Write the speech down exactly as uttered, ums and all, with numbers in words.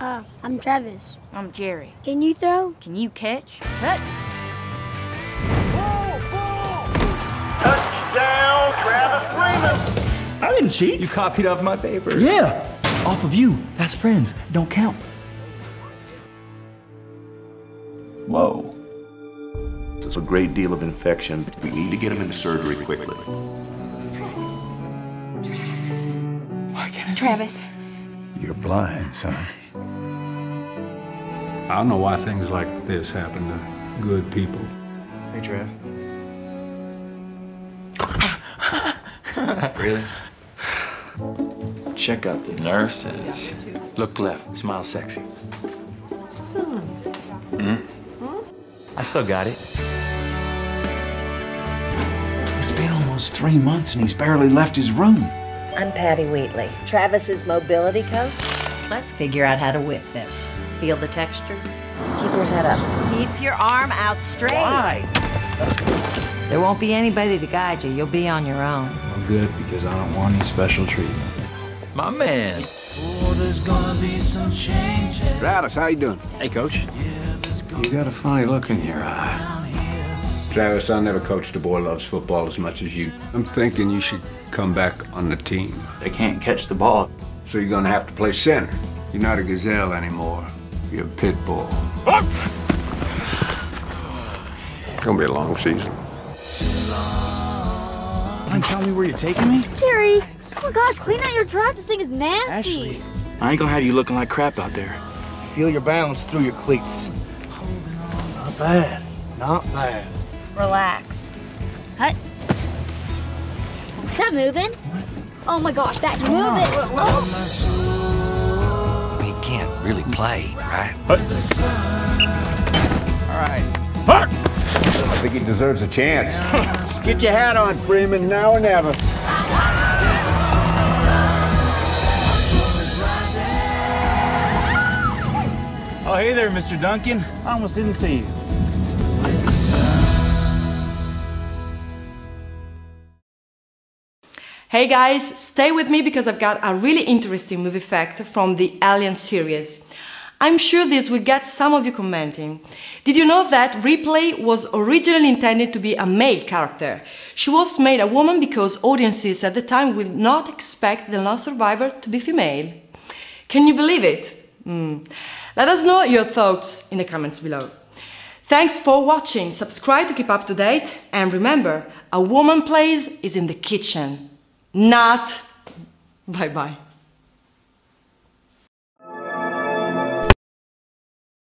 Uh, I'm Travis. I'm Jerry. Can you throw? Can you catch? Cut. Ball, ball. Touchdown, Travis Freeman. I didn't cheat. You copied off my paper. Yeah. Off of you. That's friends. Don't count. Whoa. There's a great deal of infection. We need to get him into surgery quickly. Travis. Travis. Why can't I see? Travis. You're blind, son. I don't know why things like this happen to good people. Hey, Trav. Really? Check out the nurses. Look left, smile sexy. Mm. I still got it. It's been almost three months and he's barely left his room. I'm Patty Wheatley, Travis's mobility coach. Let's figure out how to whip this. Feel the texture. Keep your head up. Keep your arm out straight. Why? There won't be anybody to guide you. You'll be on your own. I'm good because I don't want any special treatment. My man. Oh, there's gonna be some changes. Travis, how you doing? Hey, Coach. You got a funny look in your eye. Travis, I never coached a boy who loves football as much as you. I'm thinking you should come back on the team. They can't catch the ball. So you're gonna have to play center. You're not a gazelle anymore. You're a pit bull. It's gonna be a long season. Can you tell me where you're taking me? Jerry, oh my gosh, clean out your drive. This thing is nasty. Ashley, I ain't gonna have you looking like crap out there. Feel your balance through your cleats. Not bad, not bad. Relax. Hut. Is that moving? Oh my gosh, that's moving. Oh. He can't really play, right? Hut. All right. Hut. I think he deserves a chance. Get your hat on, Freeman, now or never. Oh, hey there, Mister Duncan. I almost didn't see you. Hey guys, stay with me because I've got a really interesting movie fact from the Alien series. I'm sure this will get some of you commenting. Did you know that Ripley was originally intended to be a male character? She was made a woman because audiences at the time would not expect the last survivor to be female. Can you believe it? Mm. Let us know your thoughts in the comments below. Thanks for watching, subscribe to keep up to date, and remember, a woman plays is in the kitchen. Not. Bye-bye.